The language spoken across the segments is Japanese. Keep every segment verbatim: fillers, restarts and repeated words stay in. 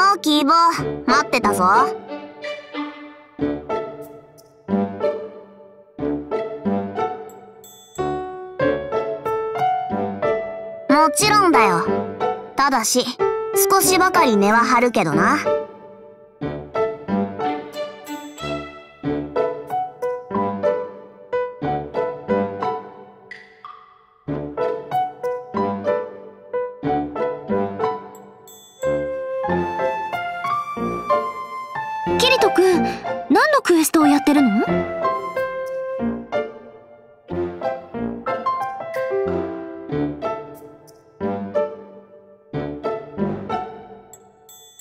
おう、キーボー、待ってたぞ。もちろんだよ。ただし少しばかり根は張るけどな。キリト君、何のクエストをやってるの？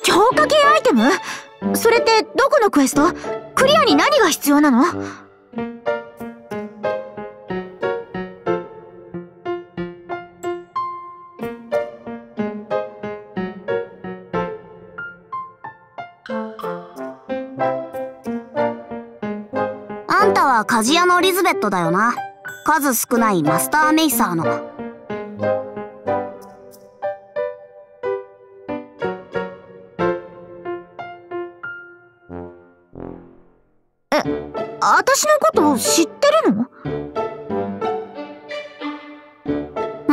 強化系アイテム？それってどこのクエスト？クリアに何が必要なの？あんたは鍛冶屋のリズベットだよな。数少ないマスターメイサーの。え、私のことを知ってるの？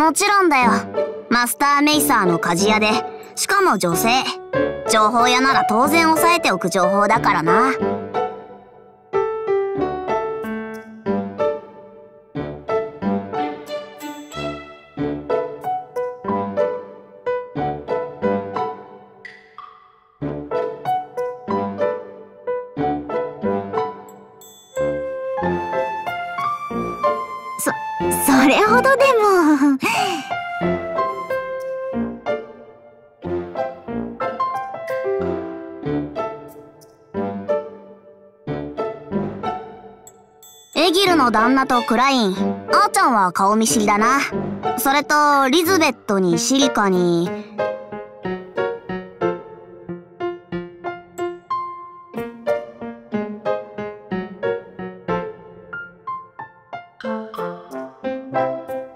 もちろんだよ。マスターメイサーの鍛冶屋で、しかも女性。情報屋なら当然押さえておく情報だからな。そ、それほどでもエギルの旦那とクライン、あーちゃんは顔見知りだな。それとリズベットにシリカに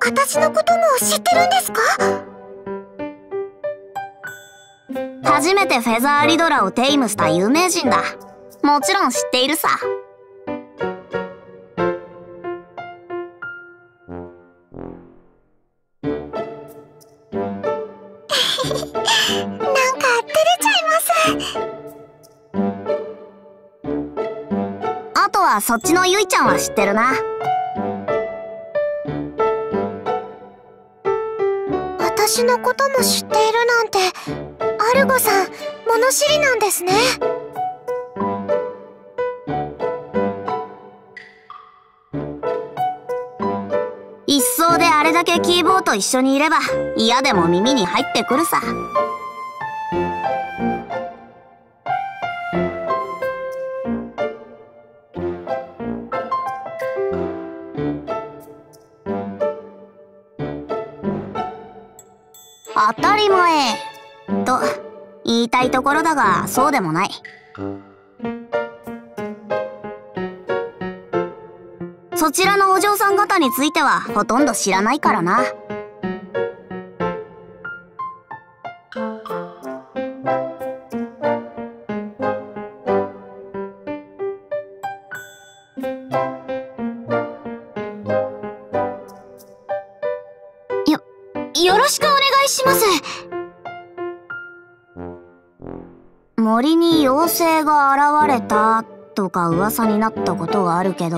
私のことも知ってるんですか？初めてフェザーリドラをテイムした有名人だ。もちろん知っているさ。なんか照れちゃいます。あとはそっちのゆいちゃんは知ってるな。私のことも知っているなんて、アルゴさん物知りなんですね。一層であれだけキーボーと一緒にいれば嫌でも耳に入ってくるさ。当たり前と言いたいところだが、そうでもない。そちらのお嬢さん方についてはほとんど知らないからな。よろしくお願いします。森に妖精が現れたとか噂になったことはあるけど、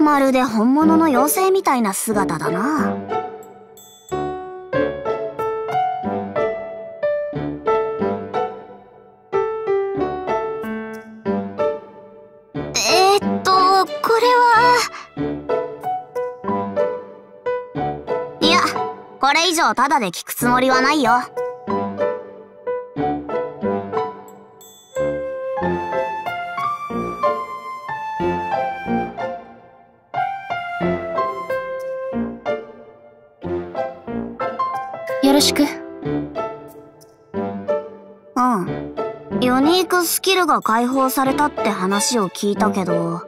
まるで本物の妖精みたいな姿だな。えーっと、これは。これ以上ただで聞くつもりはないよ。よろしく。うん。ユニークスキルが解放されたって話を聞いたけど。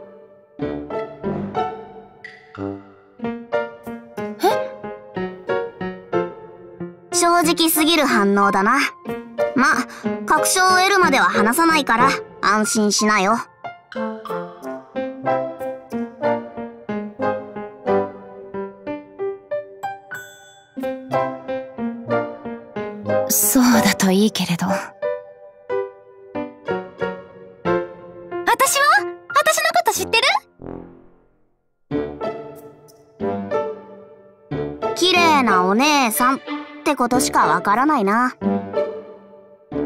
正直すぎる反応だな。ま、確証を得るまでは話さないから安心しなよ。そうだといいけれど。私は？私のこと知ってる？綺麗なお姉さんってことしかわからないな。綺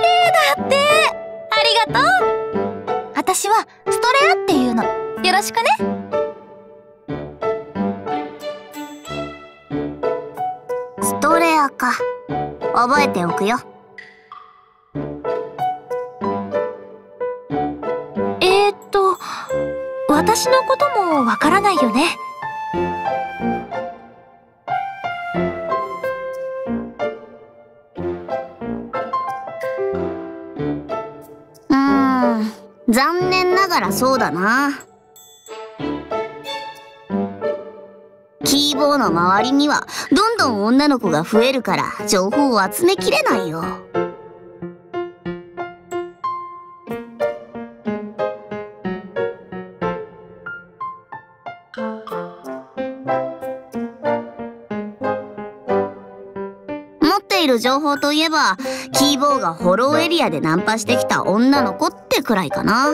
麗だって。ありがとう。私はストレアっていうの。よろしくね。ストレアか。覚えておくよ。えーっと、私のこともわからないよね。うーん、残念ながらそうだな。キーボーの周りにはどんどん女の子が増えるから情報を集めきれないよ。持っている情報といえばキーボーがフォローエリアでナンパしてきた女の子ってくらいかな。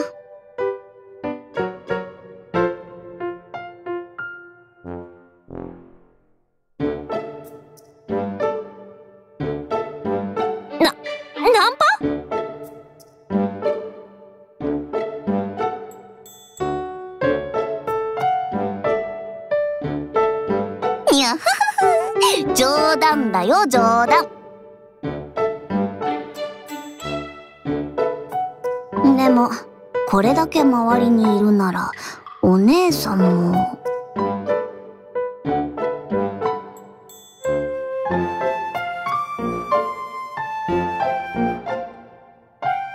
冗談だよ、冗談。でもこれだけ周りにいるならお姉さんも。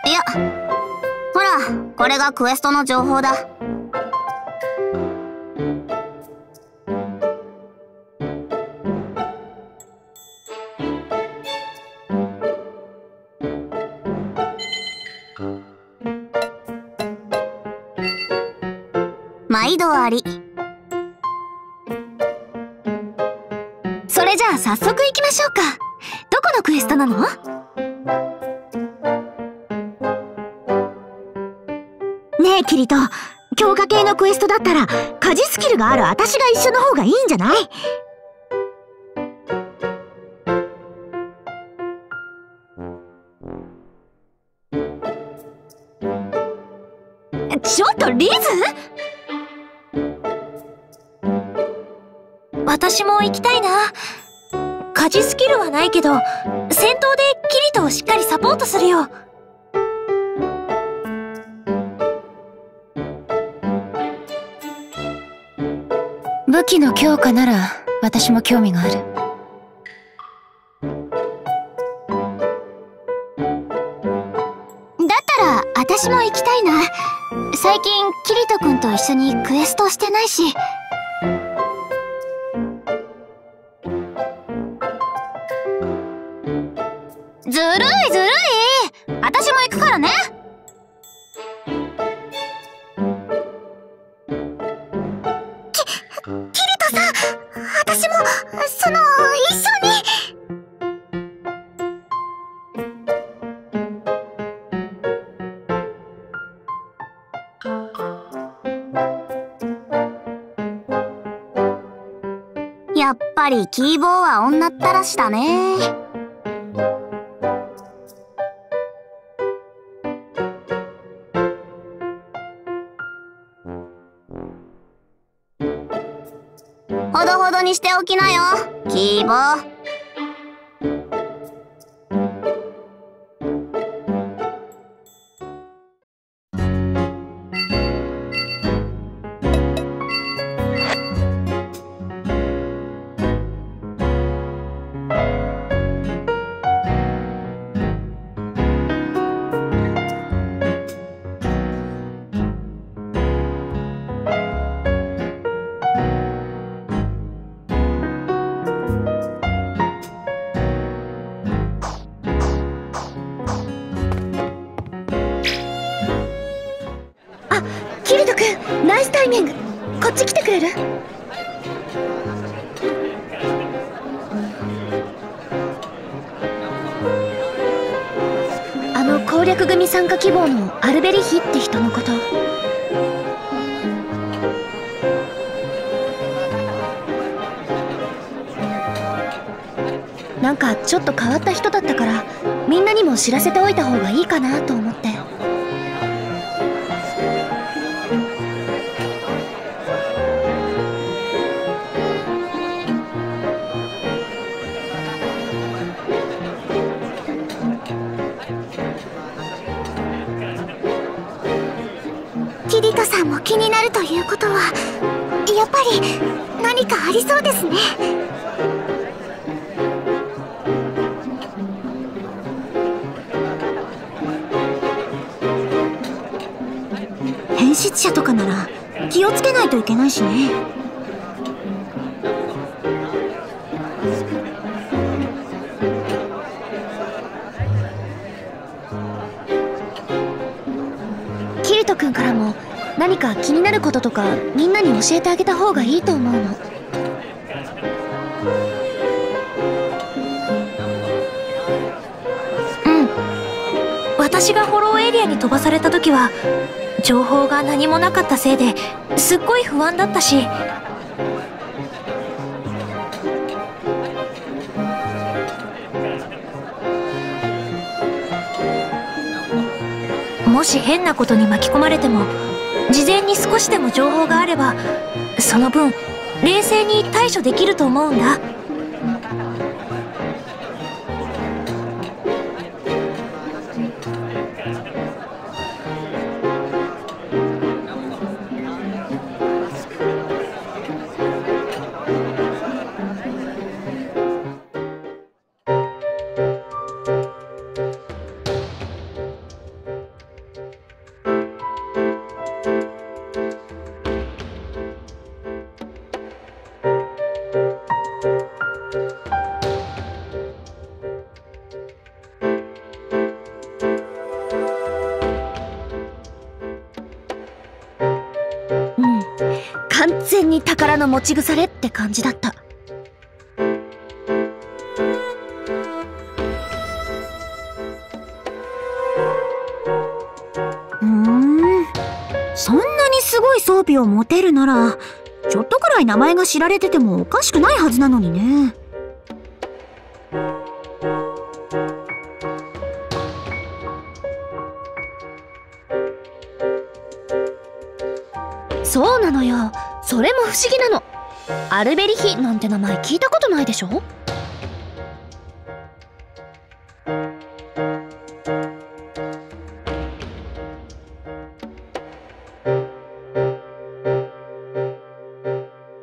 いや、ほらこれがクエストの情報だ。毎度あり。それじゃあ早速行きましょうか。どこのクエストなの？ねえキリト、強化系のクエストだったら家事スキルがある私が一緒の方がいいんじゃない？ちょっとリズ？私も行きたいな。家事スキルはないけど戦闘でキリトをしっかりサポートするよ。武器の強化なら私も興味がある。私も行きたいな。最近キリト君と一緒にクエストしてないし。ずるいずるい。私も行くからね。き、キリトさん、私もその一緒に。やっぱりキーボーは女ったらしだね。ほどほどにしておきなよ、キーボー。っち来てくれる？あの攻略組参加希望のアルベリヒって人のこと。なんかちょっと変わった人だったからみんなにも知らせておいた方がいいかなと思って。キリカさんも気になるということはやっぱり何かありそうですね。変質者とかなら気をつけないといけないしね。キルト君からも何か気になることとかみんなに教えてあげた方がいいと思うの。うん、私がフォローエリアに飛ばされた時は情報が何もなかったせいですっごい不安だったし、もし変なことに巻き込まれても事前に少しでも情報があればその分冷静に対処できると思うんだ。完全に宝の持ち腐れって感じだった。ふん、そんなにすごい装備を持てるならちょっとくらい名前が知られててもおかしくないはずなのにね。そうなのよ、それも不思議なの。アルベリヒなんて名前聞いたことないでしょ。はい、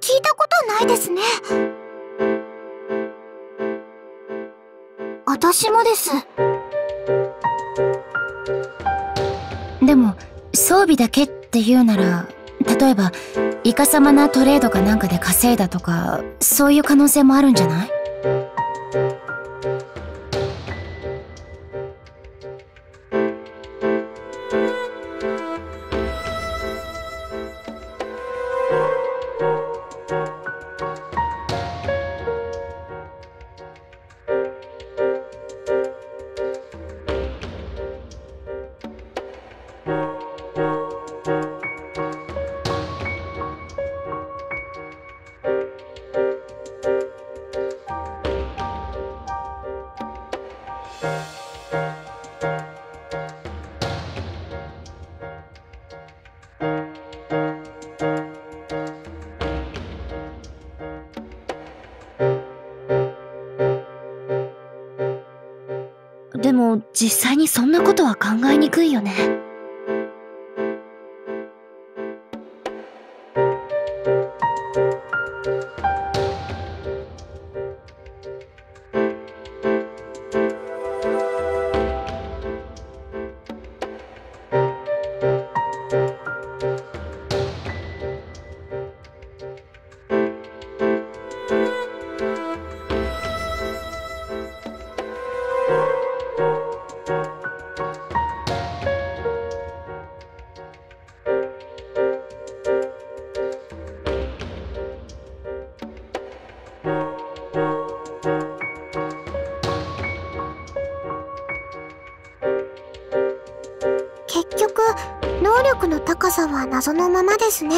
聞いたことないですね。私もです。でも装備だけっていうなら、例えばイカサマなトレードかなんかで稼いだとかそういう可能性もあるんじゃない？でも実際にそんなことは考えにくいよね。力の高さは謎のままですね。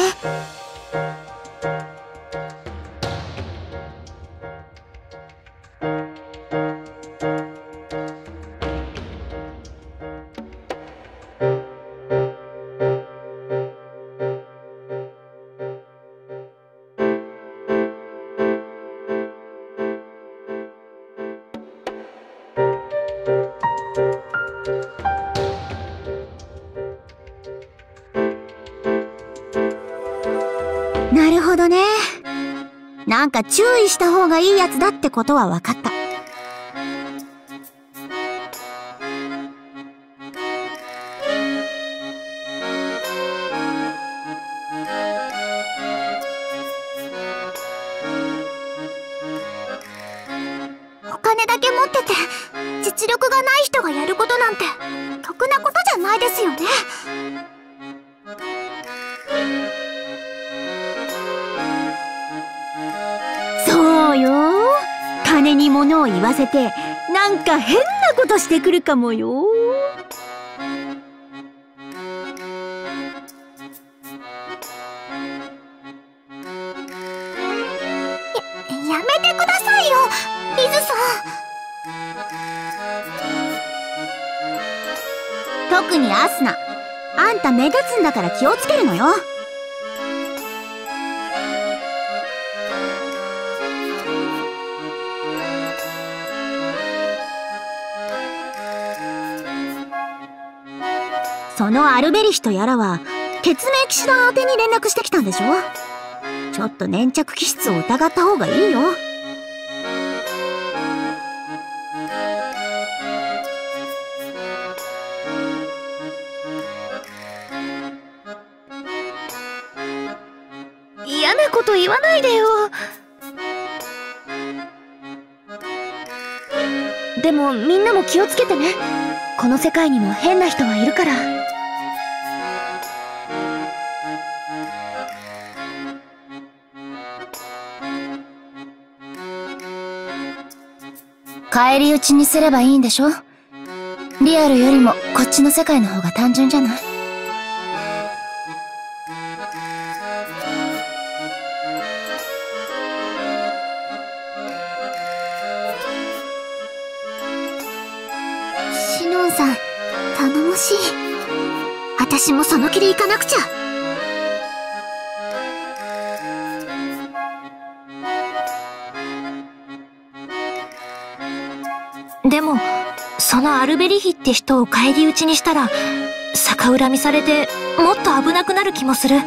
なるほどね。なんか注意した方がいいやつだってことは分かった。お金だけ持ってて実力がない人がやることなんて得なことじゃないですよね。金に物を言わせてなんか変なことしてくるかもよ。や、やめてくださいよ、リズさん。特にアスナ、あんた目立つんだから気をつけるのよ。そのアルベリヒとやらは血明騎士団宛てに連絡してきたんでしょ。ちょっと粘着気質を疑った方がいいよ。嫌なこと言わないでよ。でもみんなも気をつけてね。この世界にも変な人はいるから。返り討ちにすればいいんでしょ。リアルよりもこっちの世界の方が単純じゃない。シノンさん、頼もしい。私もその気で行かなくちゃ。でも、そのアルベリヒって人を返り討ちにしたら、逆恨みされて、もっと危なくなる気もする。まあ、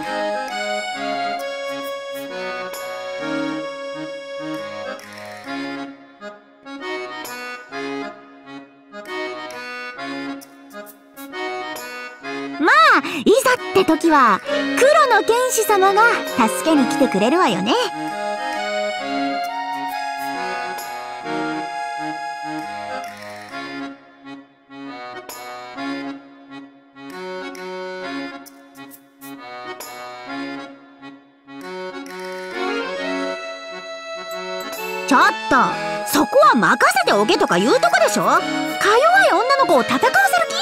いざって時は、黒の剣士様が助けに来てくれるわよね。ちょっと、そこは任せておけとか言うとこでしょ。か弱い女の子を戦わせる気？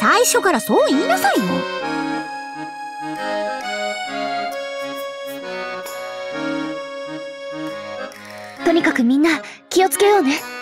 最初からそう言いなさいよ。とにかくみんな気をつけようね。